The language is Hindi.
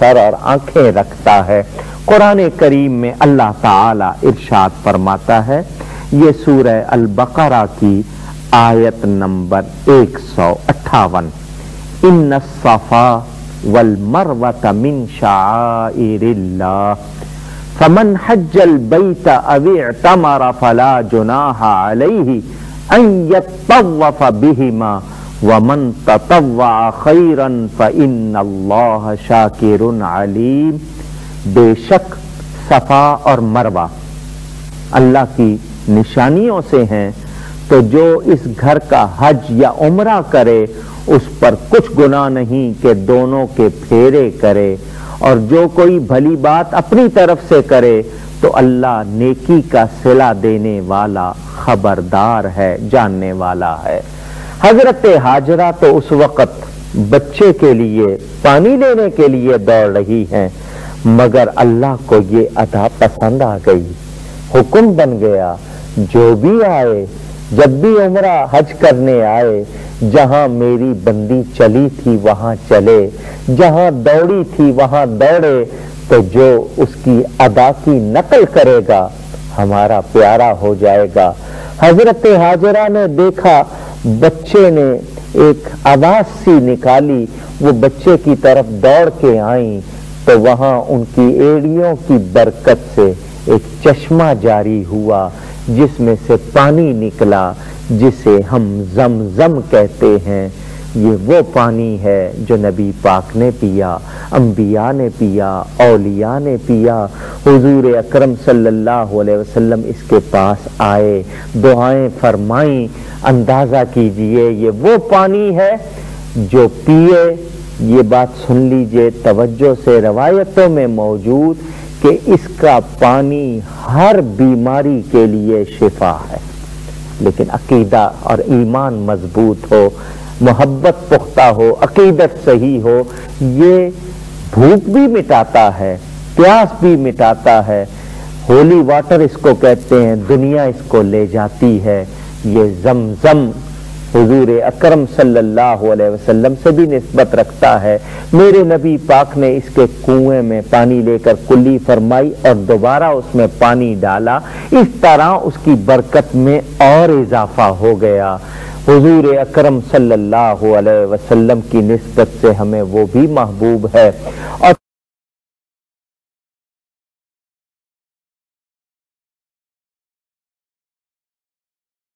सर और आंखें रखता है। कुरान करीम में अल्लाह ताला इरशाद फरमाता है, ये सूरह अल-बकरा की आयत नंबर 158, इन्ना सफा वल मरवा मिन शाइरिल्लाह फमन हज्जल बैत अव इतमर फला जुनाहा अलैहि अन यतवफ बिहिमा वमन ततव्वा खैरन फइन्नल्लाह शाकिरुन अलीम। बेशक सफा और मरवा अल्लाह की निशानियों से हैं, तो जो इस घर का हज या उमरा करे उस पर कुछ गुनाह नहीं कि दोनों के फेरे करे, और जो कोई भली बात अपनी तरफ से करे तो अल्लाह नेकी का सिला देने वाला खबरदार है, जानने वाला है। हजरत हाजरा तो उस वक्त बच्चे के लिए पानी लेने के लिए दौड़ रही हैं, मगर अल्लाह को ये अदा पसंद आ गई, हुक्म बन गया जो भी आए, जब भी उमरा हज करने आए, जहाँ मेरी बंदी चली थी वहाँ चले, जहाँ दौड़ी थी वहाँ दौड़े, तो जो उसकी अदा की नकल करेगा हमारा प्यारा हो जाएगा। हजरत हाजरा ने देखा बच्चे ने एक आवाज सी निकाली, वो बच्चे की तरफ दौड़ के आई तो वहाँ उनकी एड़ियों की बरकत से एक चश्मा जारी हुआ जिसमें से पानी निकला, जिसे हम जमजम कहते हैं। ये वो पानी है जो नबी पाक ने पिया, अंबिया ने पिया, औलिया ने पिया। हुजूर अकरम सल्लल्लाहु अलैहि वसल्लम इसके पास आए, दुआएं फरमाई। अंदाज़ा कीजिए ये वो पानी है जो पिए। ये बात सुन लीजिए तवज्जो से, रवायतों में मौजूद कि इसका पानी हर बीमारी के लिए शिफा है। लेकिन अकीदा और ईमान मजबूत हो, मोहब्बत पुख्ता हो, अकीदत सही हो, ये भूख भी मिटाता है, प्यास भी मिटाता है। होली वाटर इसको कहते हैं, दुनिया इसको ले जाती है। ये जमजम हुजूर अकरम सल्लल्लाहु अलैहि वसल्लम से भी निस्बत रखता है। मेरे नबी पाक ने इसके कुएं में पानी लेकर कुल्ली फरमाई और दोबारा उसमें पानी डाला, इस तरह उसकी बरकत में और इजाफा हो गया। हुजूर अकरम सल्लल्लाहु अलैहि वसल्लम की निस्बत से हमें वो भी महबूब है। और